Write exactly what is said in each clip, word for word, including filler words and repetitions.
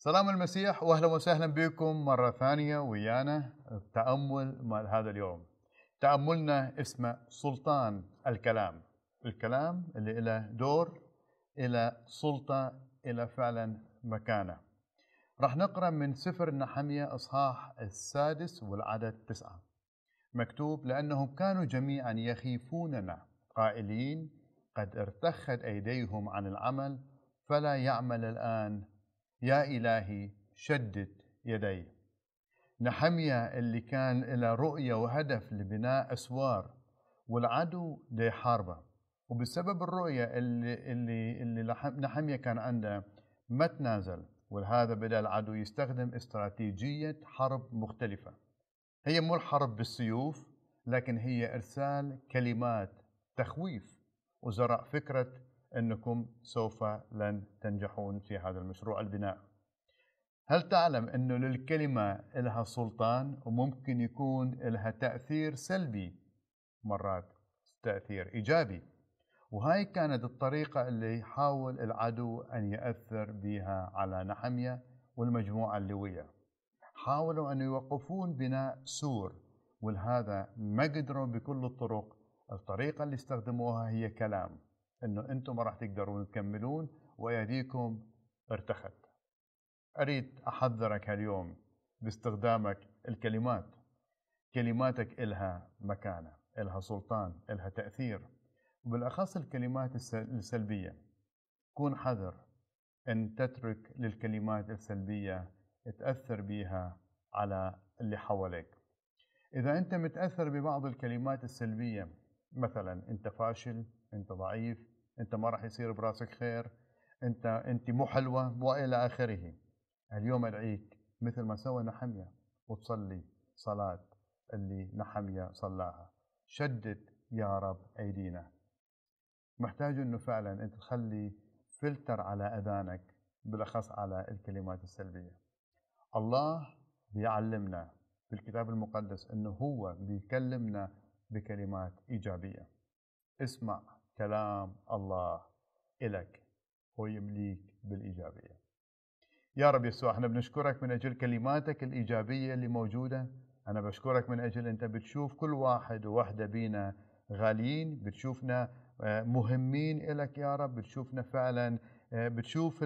سلام المسيح واهلا وسهلا بكم مره ثانيه ويانا بتامل مال هذا اليوم. تاملنا اسمه سلطان الكلام، الكلام اللي له دور، له سلطه، له فعلا مكانه. راح نقرا من سفر النحميه اصحاح السادس والعدد تسعه. مكتوب: لانهم كانوا جميعا يخيفوننا قائلين قد ارتخت ايديهم عن العمل فلا يعمل الان، يا إلهي شدد يدي. نحميا اللي كان له رؤية وهدف لبناء أسوار، والعدو دا يحاربه، وبسبب الرؤية اللي اللي اللي نحميا كان عنده ما تنازل، ولهذا بدأ العدو يستخدم استراتيجية حرب مختلفة. هي مو الحرب بالسيوف، لكن هي إرسال كلمات تخويف وزرع فكرة أنكم سوف لن تنجحون في هذا المشروع البناء. هل تعلم أنه للكلمة لها سلطان وممكن يكون لها تأثير سلبي، مرات تأثير إيجابي؟ وهاي كانت الطريقة اللي يحاول العدو أن يأثر بها على نحميا والمجموعة اللي وياه. حاولوا أن يوقفون بناء سور، ولهذا ما قدروا بكل الطرق. الطريقة اللي استخدموها هي كلام، انه انتم ما راح تقدرون تكملون وايديكم ارتخت. اريد احذرك هاليوم باستخدامك الكلمات. كلماتك الها مكانه، الها سلطان، الها تاثير، وبالاخص الكلمات السلبيه. كون حذر ان تترك للكلمات السلبيه تاثر بيها على اللي حواليك. اذا انت متاثر ببعض الكلمات السلبيه، مثلا انت فاشل، انت ضعيف، انت ما راح يصير براسك خير، انت انت مو حلوه، والى اخره. اليوم ادعيك مثل ما سوى نحميا وتصلي صلاه اللي نحميا صلاها: شدد يا رب ايدينا. محتاج انه فعلا انت تخلي فلتر على اذانك، بالاخص على الكلمات السلبيه. الله بيعلمنا في الكتاب المقدس انه هو بيكلمنا بكلمات ايجابيه. اسمع كلام الله إلك، هو يمليك بالإيجابية. يا رب يسوع، احنا بنشكرك من أجل كلماتك الإيجابية اللي موجودة. أنا بشكرك من أجل أنت بتشوف كل واحد ووحدة بينا غاليين، بتشوفنا مهمين إلك يا رب، بتشوفنا فعلا، بتشوف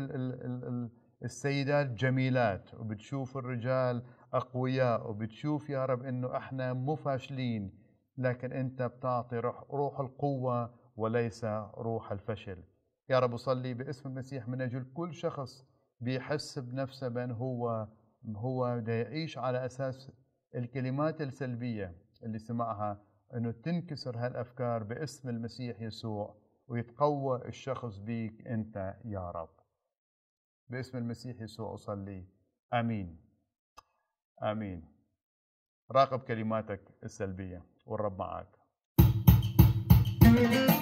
السيدات جميلات، وبتشوف الرجال أقوياء، وبتشوف يا رب أنه احنا مو فاشلين، لكن أنت بتعطي روح, روح القوة وليس روح الفشل. يا رب أصلي باسم المسيح من أجل كل شخص بيحس بنفسه بأن هو هو دا يعيش على أساس الكلمات السلبية اللي سمعها، أنه تنكسر هالأفكار باسم المسيح يسوع، ويتقوى الشخص بيك أنت يا رب. باسم المسيح يسوع أصلي، آمين آمين. راقب كلماتك السلبية والرب معك.